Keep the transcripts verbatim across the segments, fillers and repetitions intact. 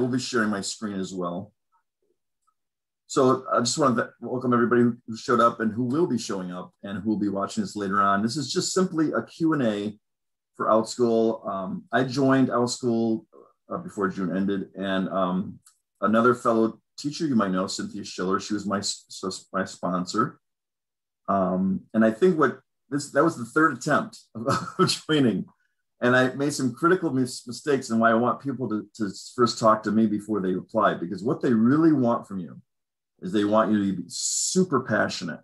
will be sharing my screen as well. So I just wanted to welcome everybody who showed up and who will be showing up and who will be watching this later on. This is just simply a Q and A for Outschool. Um, I joined Outschool uh, before June ended, and um, another fellow teacher you might know, Cynthia Schiller, she was my, so my sponsor. Um, and I think what this, that was the third attempt of, of joining. And I made some critical mis mistakes and why I want people to, to first talk to me before they apply, because what they really want from you is they want you to be super passionate.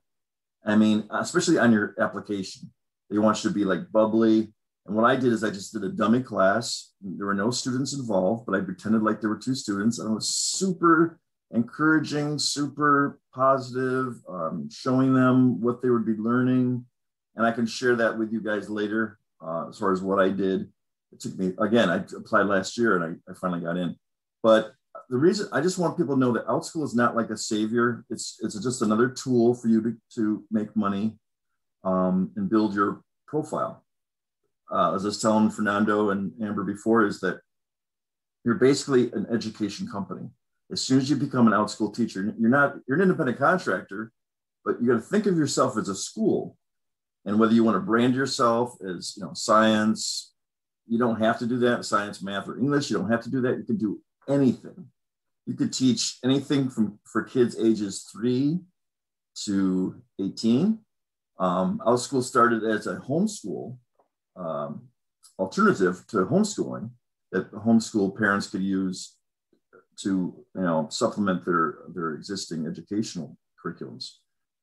I mean, especially on your application, they want you to be like bubbly. And what I did is I just did a dummy class. There were no students involved, but I pretended like there were two students. And I was super encouraging, super positive, um, showing them what they would be learning. And I can share that with you guys later uh, as far as what I did. It took me, again, I applied last year and I, I finally got in. But the reason, I just want people to know that Outschool is not like a savior. It's, it's just another tool for you to, to make money um, and build your profile. Uh, as I was telling Fernando and Amber before, is that you're basically an education company. As soon as you become an Outschool teacher, you're not, you're an independent contractor, but you got to think of yourself as a school. And whether you want to brand yourself as, you know, science, you don't have to do that. Science, math, or English, you don't have to do that. You can do anything. You could teach anything from for kids ages three to eighteen. Um, Outschool started as a homeschool um, alternative to homeschooling that homeschool parents could use to, you know, supplement their, their existing educational curriculums.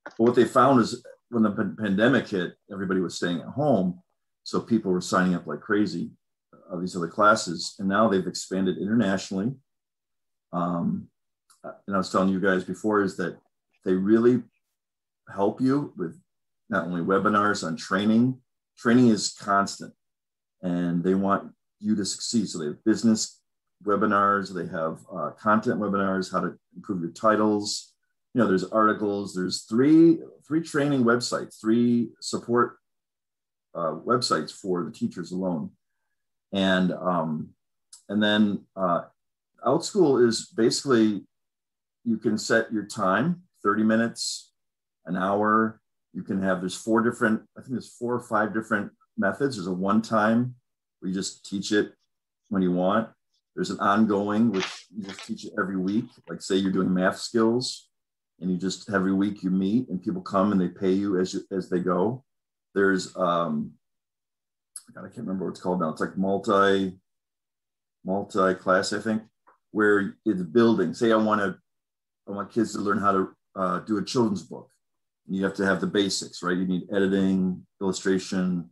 But what they found is when the pandemic hit, everybody was staying at home. So people were signing up like crazy of these other classes. And now they've expanded internationally. Um, and I was telling you guys before is that they really help you with not only webinars on training, training is constant and they want you to succeed. So they have business webinars, they have uh, content webinars, how to improve your titles. You know, there's articles, there's three, three training websites, three support uh, websites for the teachers alone. And, um, and then uh, Outschool is basically, you can set your time, thirty minutes, an hour. You can have, there's four different, I think there's four or five different methods. There's a one-time where you just teach it when you want. There's an ongoing, which you just teach it every week. Like say you're doing math skills and you just, every week you meet and people come and they pay you as, you, as they go. There's, um, God, I can't remember what it's called now. It's like multi, multi-class, I think, where it's building. Say I want to, I want kids to learn how to uh, do a children's book. And you have to have the basics, right? You need editing, illustration,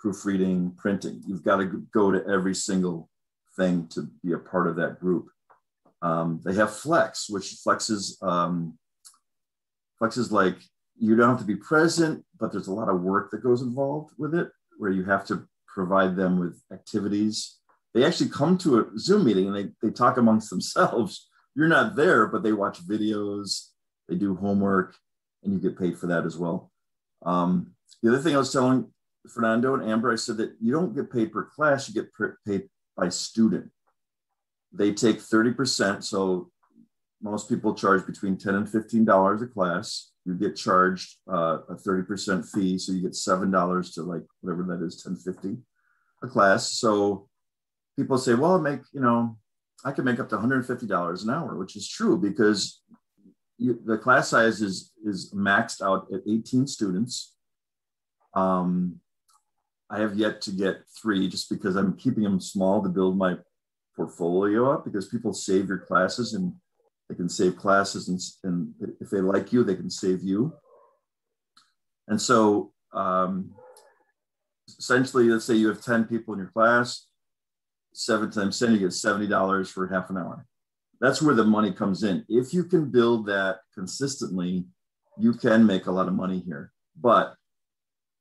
proofreading, printing. You've got to go to every single thing to be a part of that group. Um, they have Flex, which flexes, um, flexes like you don't have to be present, but there's a lot of work that goes involved with it, where you have to provide them with activities. They actually come to a Zoom meeting and they, they talk amongst themselves. You're not there, but they watch videos, they do homework, and you get paid for that as well. Um, the other thing I was telling Fernando and Amber, I said that you don't get paid per class, you get paid by student. They take thirty percent. So most people charge between ten and fifteen dollars a class. You get charged uh, a thirty percent fee. So you get seven dollars to like whatever that is, ten fifty a class. So people say, well, I make, you know, I can make up to one hundred fifty dollars an hour, which is true because you, the class size is, is maxed out at eighteen students. Um, I have yet to get three just because I'm keeping them small to build my portfolio up, because people save your classes and they can save classes and, and if they like you, they can save you. And so um, essentially, let's say you have ten people in your class, seven times ten, you get seventy dollars for half an hour. That's where the money comes in. If you can build that consistently, you can make a lot of money here, but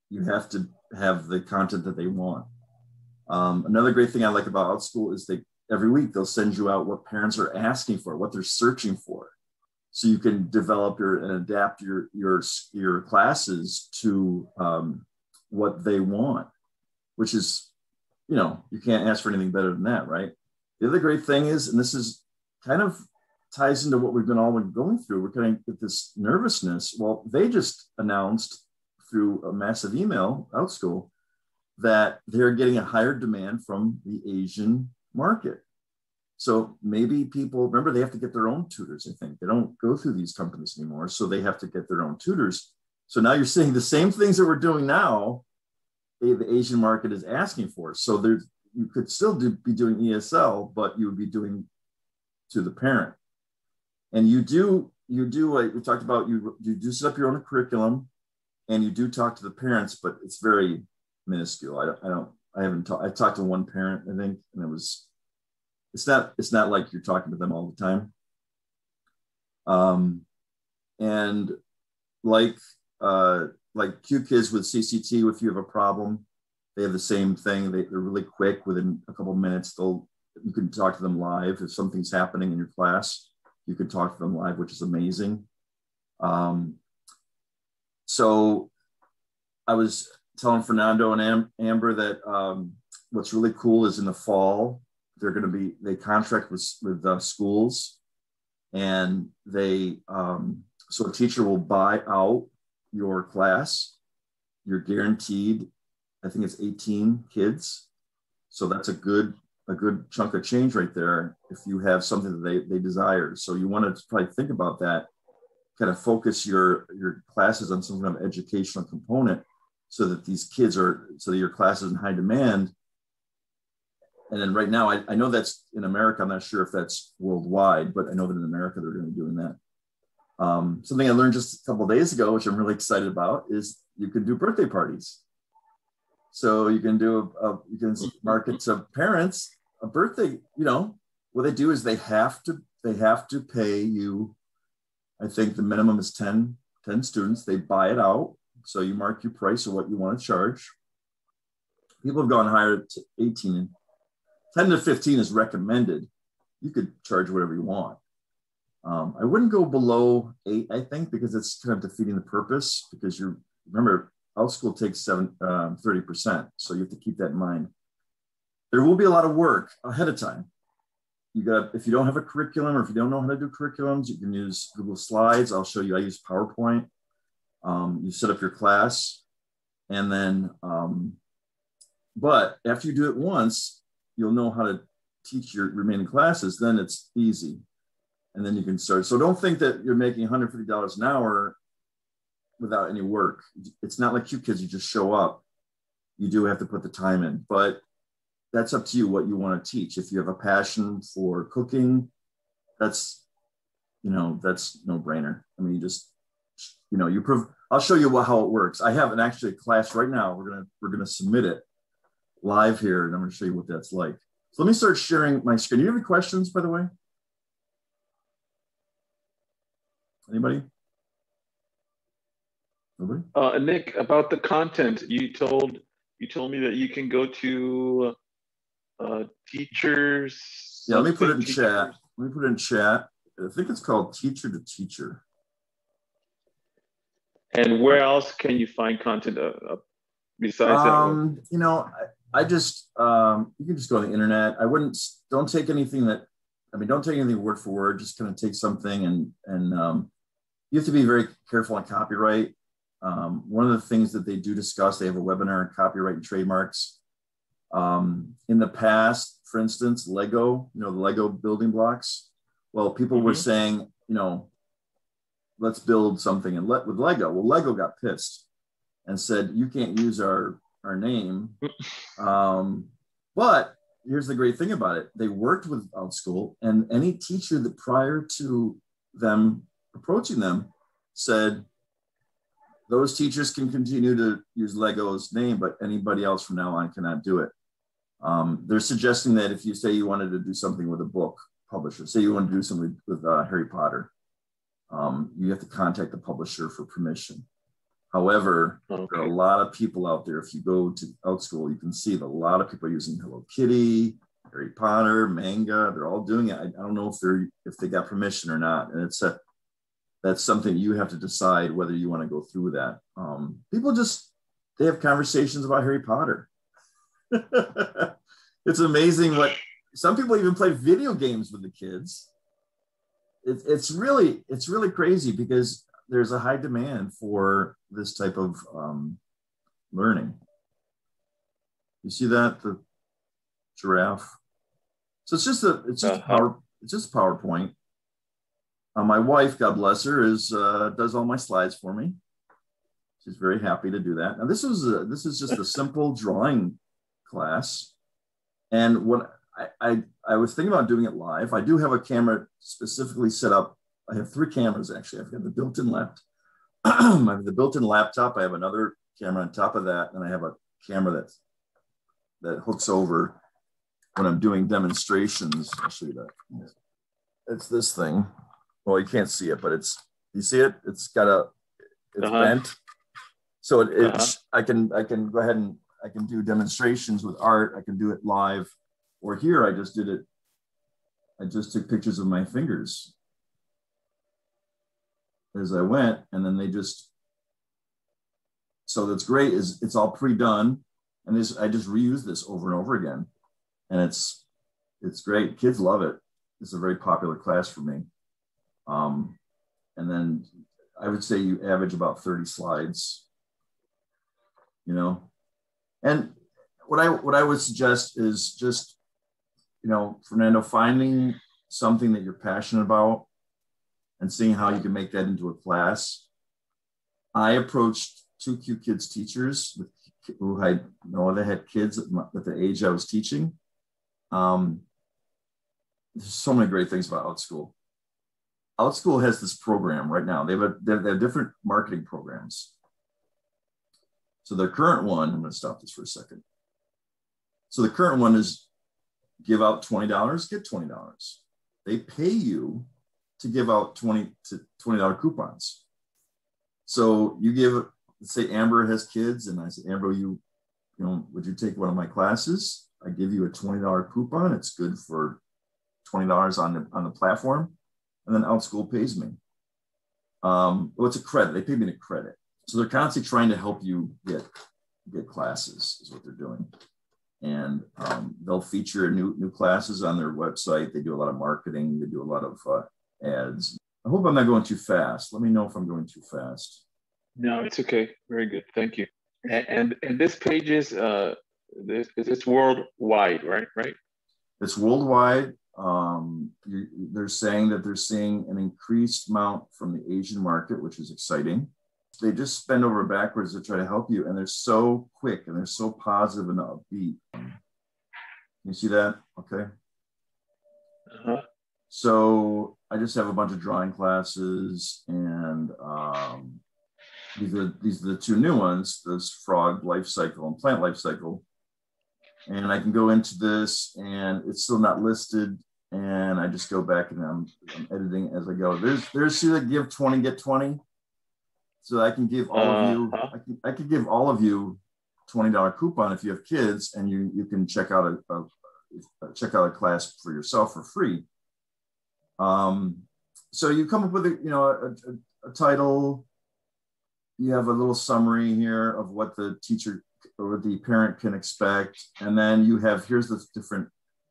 you have to have the content that they want. Um, another great thing I like about Outschool is they every week they'll send you out what parents are asking for, what they're searching for, so you can develop your and adapt your your your classes to um, what they want, which is, you know, you can't ask for anything better than that, right? The other great thing is, and this is kind of ties into what we've been all going through, we're kind of with this nervousness. Well, they just announced through a massive email, Outschool, that they're getting a higher demand from the Asian market. So maybe people, remember, they have to get their own tutors, I think. They don't go through these companies anymore, so they have to get their own tutors. So now you're seeing the same things that we're doing now, the Asian market is asking for. So there's, you could still do, be doing E S L, but you would be doing to the parent. And you do, you do, like we talked about, you, you do set up your own curriculum, and you do talk to the parents, but it's very minuscule. I don't, I, don't, I haven't talked, I talked to one parent, I think, and it was, It's not, it's not like you're talking to them all the time. Um, and like, uh, like QKids with C C T, if you have a problem, they have the same thing. They, they're really quick. Within a couple of minutes, they'll, you can talk to them live. If something's happening in your class, you can talk to them live, which is amazing. Um, so I was telling Fernando and Am- Amber that um, what's really cool is in the fall, they're going to be, they contract with, with uh, schools, and they, um, so a teacher will buy out your class. You're guaranteed, I think it's eighteen kids. So that's a good, a good chunk of change right there if you have something that they, they desire. So you want to probably think about that, kind of focus your, your classes on some kind of educational component so that these kids are, so that your class is in high demand. And then right now, I, I know that's in America. I'm not sure if that's worldwide, but I know that in America, they're going to be doing that. Um, something I learned just a couple of days ago, which I'm really excited about, is you can do birthday parties. So you can do, a, a, you can market to parents a birthday, you know, what they do is they have to, they have to pay you. I think the minimum is ten, ten students. They buy it out. So you mark your price of what you want to charge. People have gone higher to eighteen. ten to fifteen is recommended. You could charge whatever you want. Um, I wouldn't go below eight, I think, because it's kind of defeating the purpose, because you remember, Outschool takes seven, um, thirty percent. So you have to keep that in mind. There will be a lot of work ahead of time. You got, if you don't have a curriculum, or if you don't know how to do curriculums, you can use Google Slides. I'll show you, I use PowerPoint. Um, you set up your class, and then, um, but after you do it once, you'll know how to teach your remaining classes, then it's easy. And then you can start. So don't think that you're making one hundred fifty dollars an hour without any work. It's not like QKids, you just show up. You do have to put the time in, but that's up to you what you want to teach. If you have a passion for cooking, that's, you know, that's no brainer. I mean, you just, you know, you prove, I'll show you what, how it works. I have an actually a class right now. We're going to, we're going to submit it live here, and I'm going to show you what that's like. So let me start sharing my screen. Do you have any questions, by the way? Anybody? Nobody? Uh, Nick, about the content, you told you told me that you can go to uh, teachers. Yeah, let me put it in teachers. Chat. Let me put it in chat. I think it's called Teacher to Teacher. And where else can you find content uh, besides um, that? You know. I, I just, um, you can just go on the internet. I wouldn't, don't take anything that, I mean, don't take anything word for word, just kind of take something and, and um, you have to be very careful on copyright. Um, one of the things that they do discuss, they have a webinar on copyright and trademarks. Um, in the past, for instance, Lego, you know, the Lego building blocks. Well, people mm-hmm. were saying, you know, let's build something and let, with Lego. Well, Lego got pissed and said, you can't use our, our name, um, but here's the great thing about it. They worked with Outschool, and any teacher that prior to them approaching them said, those teachers can continue to use Lego's name, but anybody else from now on cannot do it. Um, they're suggesting that if you say you wanted to do something with a book publisher, say you want to do something with uh, Harry Potter, um, you have to contact the publisher for permission. However, okay. There are a lot of people out there. If you go to Outschool, you can see that a lot of people are using Hello Kitty, Harry Potter, manga. They're all doing it. I, I don't know if they're if they got permission or not. And it's a that's something you have to decide whether you want to go through that. Um, people just they have conversations about Harry Potter. It's amazing what Some people even play video games with the kids. It, it's really, it's really crazy because there's a high demand for this type of um, learning. You see that, the giraffe. So it's just a, it's just uh-huh. power, it's just PowerPoint. Uh, my wife, God bless her, is uh, does all my slides for me. She's very happy to do that. Now this is a, this is just a simple drawing class, and what. I, I, I was thinking about doing it live. I do have a camera specifically set up. I have three cameras, actually. I've got the built-in laptop. I have the built-in laptop. I have another camera on top of that. And I have a camera that's, that hooks over when I'm doing demonstrations. I'll show you that. It's this thing. Well, you can't see it, but it's, you see it? It's got a, it's uh-huh. bent. So it, uh-huh. it's, I can, I can go ahead and I can do demonstrations with art. I can do it live. Or here, I just did it. I just took pictures of my fingers as I went, and then they just. So that's great. Is it's all pre-done, and this I just reuse this over and over again, and it's it's great. Kids love it. It's a very popular class for me. Um, and then I would say you average about thirty slides. You know, and. What I what I would suggest is just, you know, Fernando, finding something that you're passionate about and seeing how you can make that into a class. I approached two QKids teachers with, who I know they had kids at, my, at the age I was teaching. Um, there's so many great things about Outschool. Outschool has this program right now. They have, a, they have, they have different marketing programs. So their current one, I'm going to stop this for a second. So the current one is give out twenty dollars, get twenty dollars. They pay you to give out twenty to twenty dollar coupons. So you give, say Amber has kids, and I say, Amber, you, you know, would you take one of my classes? I give you a twenty dollar coupon. It's good for twenty dollars on the on the platform, and then Outschool pays me. Um, well, it's a credit. They pay me in a credit. So they're constantly trying to help you get get classes is what they're doing. And um, they'll feature new new classes on their website. They do a lot of marketing. They do a lot of uh, ads. I hope I'm not going too fast. Let me know if I'm going too fast. No, it's okay. Very good. Thank you. And and, and this page is uh, this it's worldwide, right? Right. It's worldwide. Um, you, they're saying that they're seeing an increased amount from the Asian market, which is exciting. They just bend over backwards to try to help you. And they're so quick and they're so positive and upbeat. You see that? Okay. Uh-huh. So I just have a bunch of drawing classes, and um, these, are, these are the two new ones, this frog life cycle and plant life cycle. And I can go into this, and it's still not listed. And I just go back and I'm, I'm editing as I go. There's, there's see that give twenty, get twenty. So I can give all of you, I can, I can give all of you twenty dollar coupon if you have kids, and you, you can check out a, a check out a class for yourself for free. Um, so you come up with a, you know, a, a, a title. You have a little summary here of what the teacher or the parent can expect, and then you have here's the different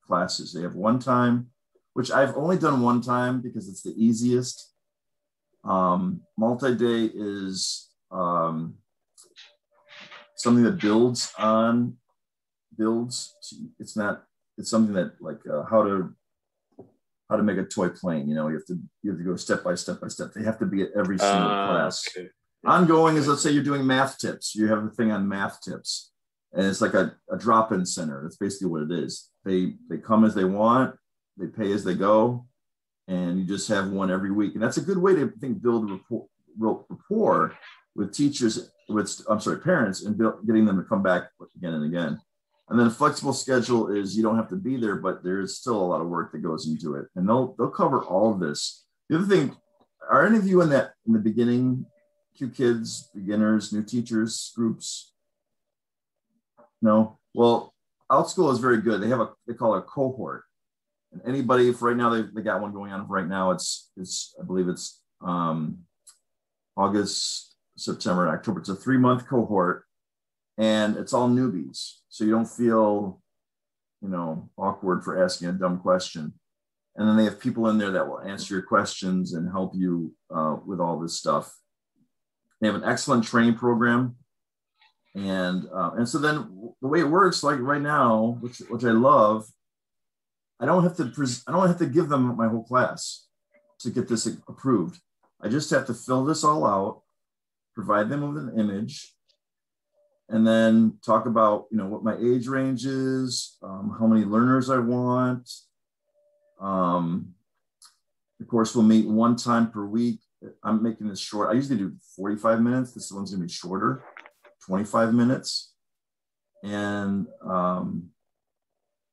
classes. They have one time, which I've only done one time because it's the easiest. Um, multi-day is um, something that builds on builds. It's not. It's something that like uh, how to how to make a toy plane. You know, you have to you have to go step by step by step. They have to be at every single uh, class. Okay. Ongoing is, let's say you're doing math tips. You have a thing on math tips, and it's like a, a drop-in center. That's basically what it is. They they come as they want. They pay as they go. And you just have one every week. And that's a good way to think, build rapport, rapport with teachers, with, I'm sorry, parents, and build, getting them to come back again and again. And then a flexible schedule is you don't have to be there, but there's still a lot of work that goes into it. And they'll, they'll cover all of this. The other thing, are any of you in that, in the beginning, QKids, beginners, new teachers, groups? No? Well, Outschool is very good. They have a, they call it a cohort. And anybody, if right now they've they got one going on right now, it's, it's I believe it's um, August, September, October. It's a three month cohort, and it's all newbies. So you don't feel you know, awkward for asking a dumb question. And then they have people in there that will answer your questions and help you uh, with all this stuff. They have an excellent training program. And uh, and so then the way it works, like right now, which which I love, I don't have to pres- I don't have to give them my whole class to get this approved. I just have to fill this all out, provide them with an image, and then talk about, you know, what my age range is, um, how many learners I want. Um, the course will meet one time per week. I'm making this short. I usually do forty-five minutes. This one's gonna be shorter, twenty-five minutes. And um,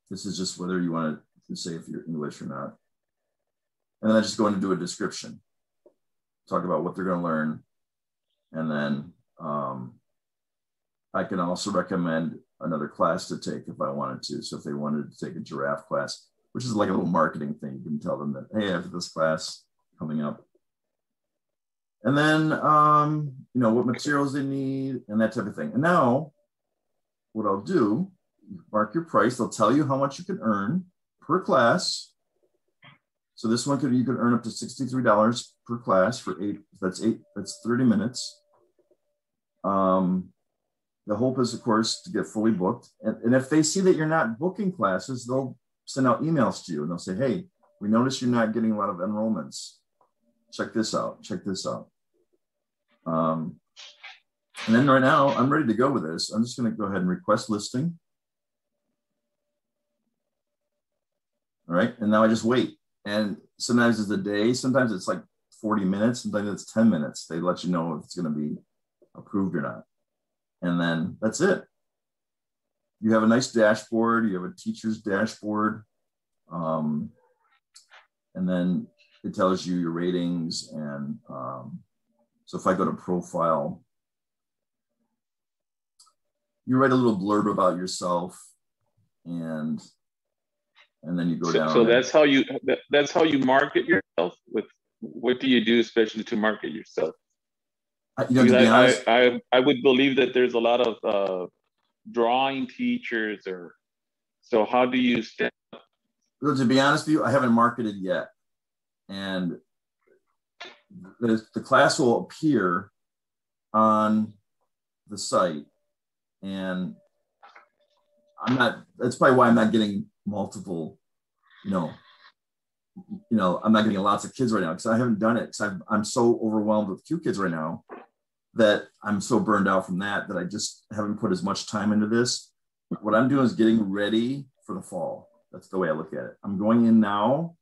this is just whether you want to say if you're English or not. And then I just go in and do a description, talk about what they're gonna learn. And then um, I can also recommend another class to take if I wanted to. So if they wanted to take a giraffe class, which is like a little marketing thing. You can tell them that, hey, I have this class coming up. And then, um, you know, what materials they need and that type of thing. And now what I'll do, mark your price. They'll tell you how much you can earn per class. So this one could, you could earn up to sixty-three dollars per class for eight, that's eight, that's thirty minutes. Um, the hope is, of course, to get fully booked. And, and if they see that you're not booking classes, they'll send out emails to you and they'll say, hey, we noticed you're not getting a lot of enrollments. Check this out, check this out. Um, and then right now, I'm ready to go with this. I'm just gonna go ahead and request listing. All right, and now I just wait. And sometimes it's a day, sometimes it's like forty minutes, sometimes it's ten minutes. They let you know if it's gonna be approved or not. And then that's it. You have a nice dashboard, you have a teacher's dashboard. Um, and then it tells you your ratings. And um, so if I go to profile, you write a little blurb about yourself and and then you go so, down. So that's how you that, that's how you market yourself. With what do you do especially to market yourself? I, you know, to be honest, I, I, I would believe that there's a lot of uh, drawing teachers or so. How do you step up? Well, to be honest with you, I haven't marketed yet, and the, the class will appear on the site, and I'm not. That's probably why I'm not getting multiple. You know, you know, I'm not getting lots of kids right now because I haven't done it. Because I'm so overwhelmed with QKids right now that I'm so burned out from that that I just haven't put as much time into this. What I'm doing is getting ready for the fall. That's the way I look at it. I'm going in now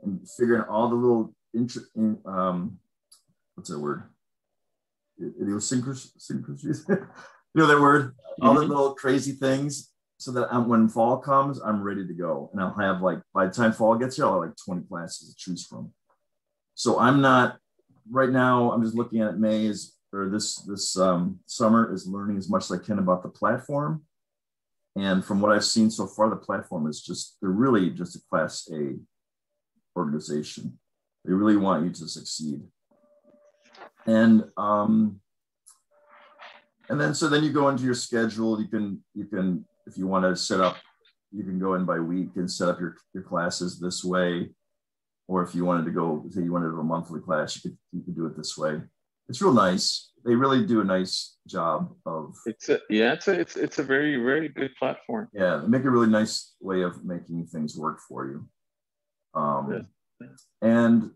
and figuring all the little intri- in, um, what's that word? Idiosyncrasies. You know that word? All the little crazy things, so that I'm, when fall comes, I'm ready to go, and I'll have like by the time fall gets here, I'll have like twenty classes to choose from. So I'm not right now. I'm just looking at May as or this this um, summer is learning as much as I can about the platform, and from what I've seen so far, the platform is just they're really just a class A organization. They really want you to succeed. And um, and then so then you go into your schedule. You can you can if you want to set up, you can go in by week and set up your, your classes this way. Or if you wanted to go, say you wanted to do a monthly class, you could you could do it this way. It's real nice. They really do a nice job of it's a yeah, it's a it's it's a very, very good platform. Yeah, they make a really nice way of making things work for you. Um, and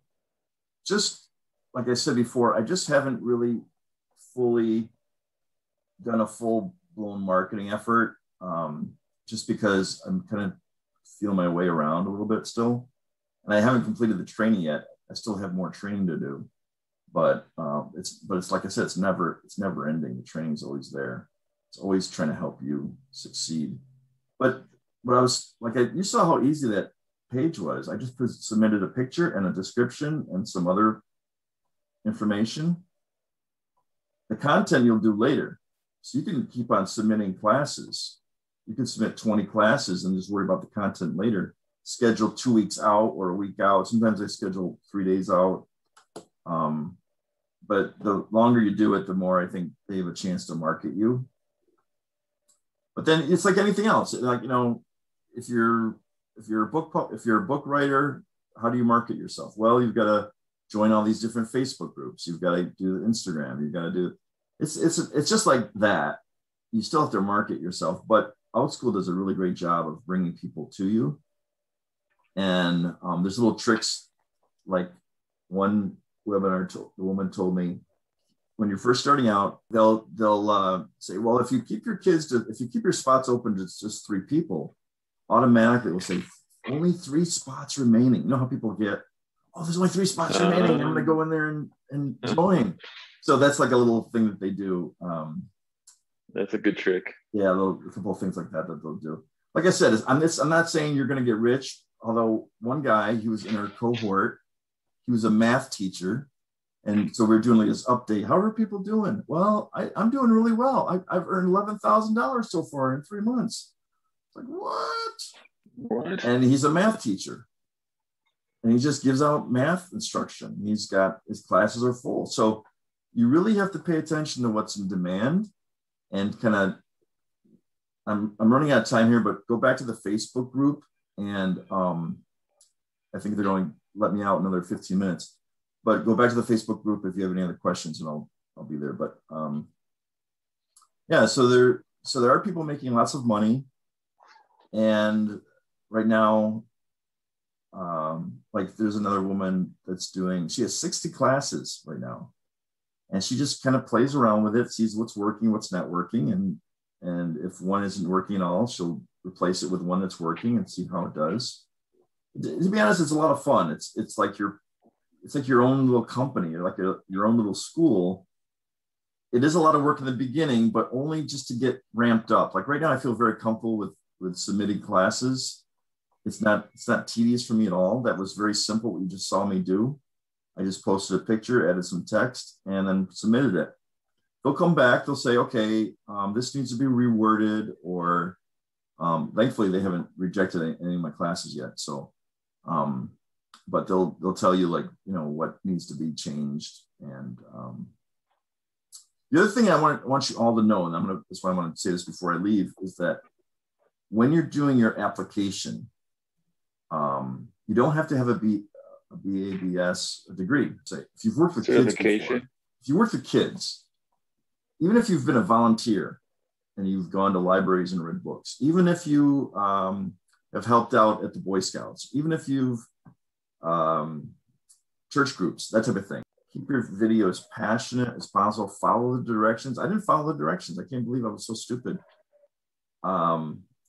just like I said before, I just haven't really fully done a full blown marketing effort um, just because I'm kind of feeling my way around a little bit still. And I haven't completed the training yet. I still have more training to do, but um, it's, but it's like I said, it's never, it's never ending. The training's always there. It's always trying to help you succeed. But what I was like, I, you saw how easy that page was. I just submitted a picture and a description and some other information. The content you'll do later. So you can keep on submitting classes. You can submit twenty classes and just worry about the content later. Schedule two weeks out or a week out. Sometimes I schedule three days out. Um, but the longer you do it, the more I think they have a chance to market you. But then it's like anything else. Like, you know, if you're if you're a book if you're a book writer, how do you market yourself? Well, you've got to join all these different Facebook groups. You've got to do Instagram. You've got to do it's it's it's just like that. You still have to market yourself, but Outschool does a really great job of bringing people to you. And um, there's little tricks. Like one webinar, to, the woman told me, when you're first starting out, they'll they'll uh, say, well, if you keep your kids to, if you keep your spots open to just three people, automatically we'll say only three spots remaining. You know how people get, oh, there's only three spots uh, remaining. I'm gonna go in there and and join. So that's like a little thing that they do. Um, that's a good trick. Yeah, a, little, a couple of things like that that they'll do. Like I said, I'm this. I'm not saying you're gonna get rich. Although one guy, he was in our cohort. He was a math teacher. And so we we're doing like this update. How are people doing? Well, I, I'm doing really well. I, I've earned eleven thousand dollars so far in three months. It's like, what? What? And he's a math teacher. And he just gives out math instruction. He's got, his classes are full. So you really have to pay attention to what's in demand and kind of, I'm, I'm running out of time here, but go back to the Facebook group. And um, I think they're going to let me out another fifteen minutes. But go back to the Facebook group if you have any other questions, and I'll I'll be there. But um, yeah, so there so there are people making lots of money, and right now, um, like there's another woman that's doing. She has sixty classes right now, and she just kind of plays around with it, sees what's working, what's not working, and and if one isn't working at all, she'll replace it with one that's working and see how it does. To be honest, it's a lot of fun. It's it's like you're. It's like your own little company, or like a, your own little school. It is a lot of work in the beginning, but only just to get ramped up. Like right now, I feel very comfortable with with submitting classes. It's not it's not tedious for me at all. That was very simple. What you just saw me do, I just posted a picture, added some text, and then submitted it. They'll come back. They'll say, okay, um, this needs to be reworded, or um, thankfully they haven't rejected any, any of my classes yet. So. Um, But they'll they'll tell you like you know what needs to be changed. And um, the other thing I want I want you all to know, and I'm gonna that's why I want to say this before I leave, is that when you're doing your application, um, you don't have to have a B a B A B S degree. Say if you've worked with kids before, if you work with kids, even if you've been a volunteer and you've gone to libraries and read books, even if you um, have helped out at the Boy Scouts, even if you've Um, church groups, that type of thing. Keep your video as passionate as possible. Follow the directions. I didn't follow the directions. I can't believe I was so stupid. Um,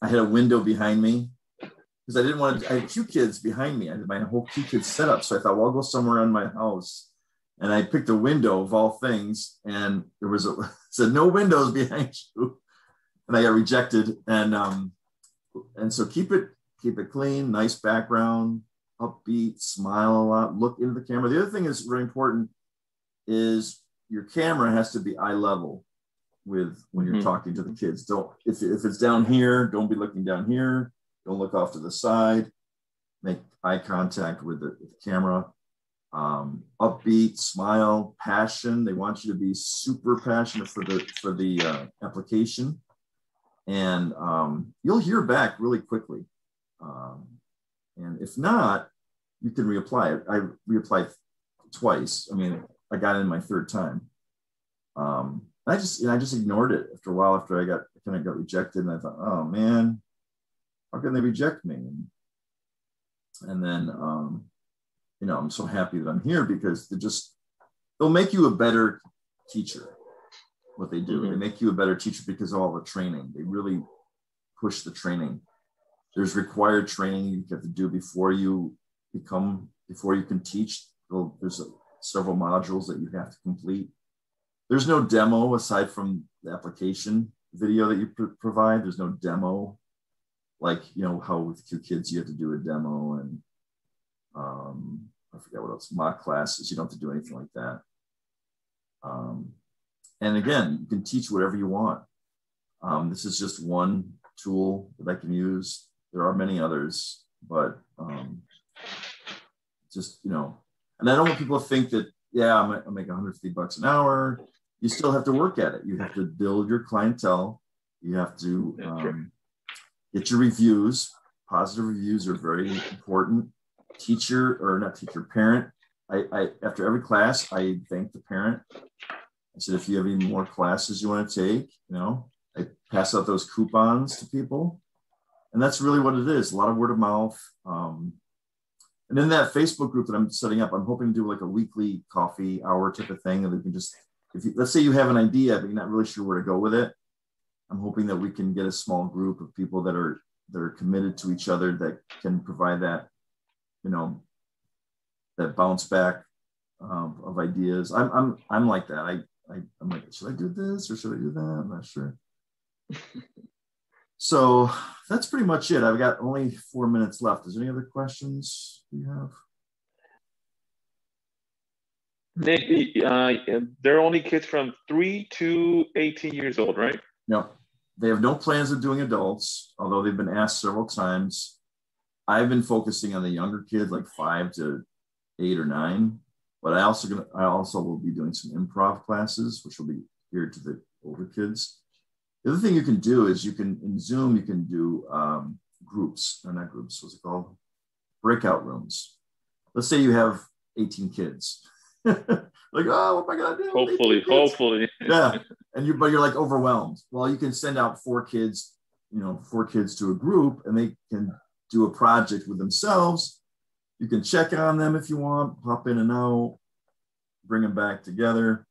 I had a window behind me because I didn't want to. I had QKids behind me. I had my whole QKids setup, so I thought, well, I'll go somewhere in my house. And I picked a window of all things, and there was a it said no windows behind you, and I got rejected. And um, and so keep it keep it clean, nice background. Upbeat, smile a lot, look into the camera. The other thing is very important is your camera has to be eye level with when you're mm-hmm. talking to the kids. Don't if, if it's down here, don't be looking down here. Don't look off to the side. Make eye contact with the, with the camera. Um, upbeat, smile, passion. They want you to be super passionate for the for the uh, application, and um, you'll hear back really quickly. Um, And if not, you can reapply. I reapplied twice. I mean, I got in my third time. Um, I just, and I just ignored it after a while. After I got kind of got rejected, and I thought, oh man, how can they reject me? And then, um, you know, I'm so happy that I'm here because they just they'll make you a better teacher. What they do, mm-hmm. they make you a better teacher because of all the training. They really push the training. There's required training you have to do before you become, before you can teach. There's several modules that you have to complete. There's no demo aside from the application video that you provide. There's no demo, like, you know, how with QKids you have to do a demo and um, I forget what else, mock classes. You don't have to do anything like that. Um, and again, you can teach whatever you want. Um, this is just one tool that I can use. There are many others, but um, just, you know, and I don't want people to think that, yeah, I make one hundred fifty bucks an hour. You still have to work at it. You have to build your clientele. You have to um, get your reviews. Positive reviews are very important. Teacher, or not teacher, parent. I, I after every class, I thank the parent. I said, if you have any more classes you want to take, you know, I pass out those coupons to people. And that's really what it is. A lot of word of mouth. Um, and in that Facebook group that I'm setting up, I'm hoping to do like a weekly coffee hour type of thing. And we can just, if you, let's say you have an idea, but you're not really sure where to go with it. I'm hoping that we can get a small group of people that are, that are committed to each other that can provide that, you know, that bounce back um, of ideas. I'm, I'm, I'm like that. I, I, I'm like, should I do this or should I do that? I'm not sure. So that's pretty much it. I've got only four minutes left. Is there any other questions you have? Nick, uh, they're only kids from three to eighteen years old, right? No, they have no plans of doing adults, although they've been asked several times. I've been focusing on the younger kids, like five to eight or nine. But I also gonna, I also will be doing some improv classes, which will be geared to the older kids. The other thing you can do is you can, in Zoom, you can do um, groups, or not groups, what's it called? Breakout rooms. Let's say you have eighteen kids. Like, oh, what am I gonna do? Hopefully, hopefully. Yeah, and you, but you're like overwhelmed. Well, you can send out four kids, you know, four kids to a group, and they can do a project with themselves. You can check on them if you want, pop in and out, bring them back together.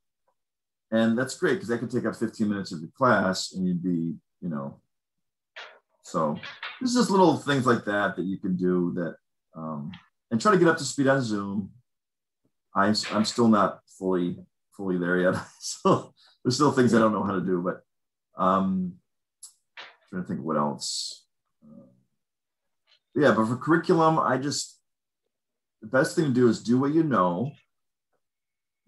And that's great because that could take up fifteen minutes of your class and you'd be, you know. So there's just little things like that that you can do that, um, and try to get up to speed on Zoom. I'm, I'm still not fully, fully there yet. So there's still things I don't know how to do, but um, I'm trying to think what else. Uh, yeah, but for curriculum, I just, the best thing to do is do what you know.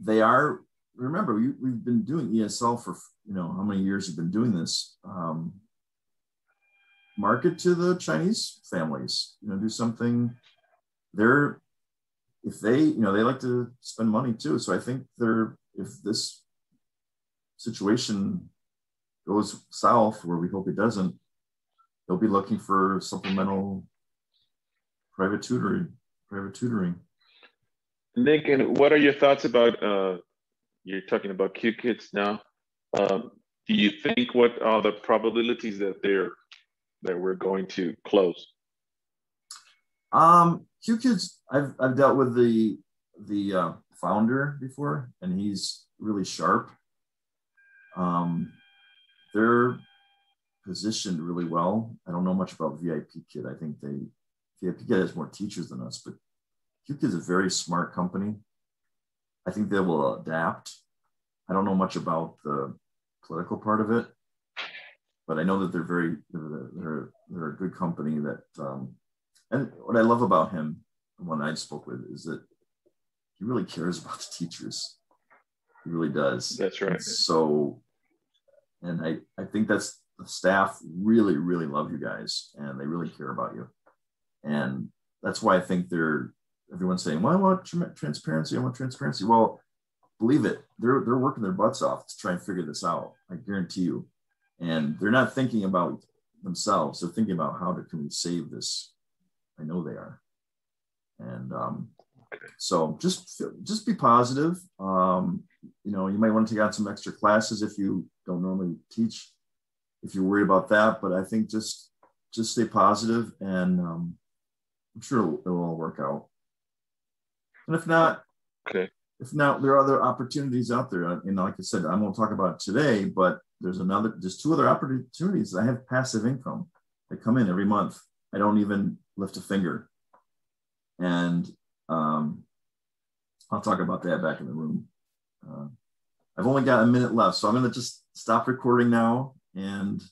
They are, remember, we, we've been doing E S L for, you know, how many years you've been doing this. Um, market to the Chinese families, you know, do something. They're, if they, you know, they like to spend money too. So I think they're, if this situation goes south, where we hope it doesn't, they'll be looking for supplemental private tutoring. Private tutoring. Nick, and what are your thoughts about, uh, you're talking about QKids now. Um, do you think what are the probabilities that they're, that we're going to close? Um, QKids, I've, I've dealt with the, the uh, founder before, and he's really sharp. Um, they're positioned really well. I don't know much about V I P Kid. I think they, V I P Kid has more teachers than us, but QKids is a very smart company. I think they will adapt. I don't know much about the political part of it, but I know that they're very, they're, they're, they're a good company that, um, and what I love about him, the one I spoke with, is that he really cares about the teachers. He really does. That's right. And so, and I, I think that's, the staff really, really love you guys, and they really care about you. And that's why I think they're, everyone's saying, well, I want tr transparency, I want transparency. Well, believe it, they're, they're working their butts off to try and figure this out, I guarantee you. And they're not thinking about themselves, they're thinking about how to, can we save this? I know they are. And um, so just, just be positive. Um, you know, you might want to take out some extra classes if you don't normally teach, if you're worried about that, but I think just, just stay positive, and um, I'm sure it'll, it'll all work out. And if not, okay. If not, there are other opportunities out there. And like I said, I won't talk about it today, but there's another, there's two other opportunities. I have passive income that come in every month. I don't even lift a finger. And um, I'll talk about that back in the room. Uh, I've only got a minute left, so I'm gonna just stop recording now, and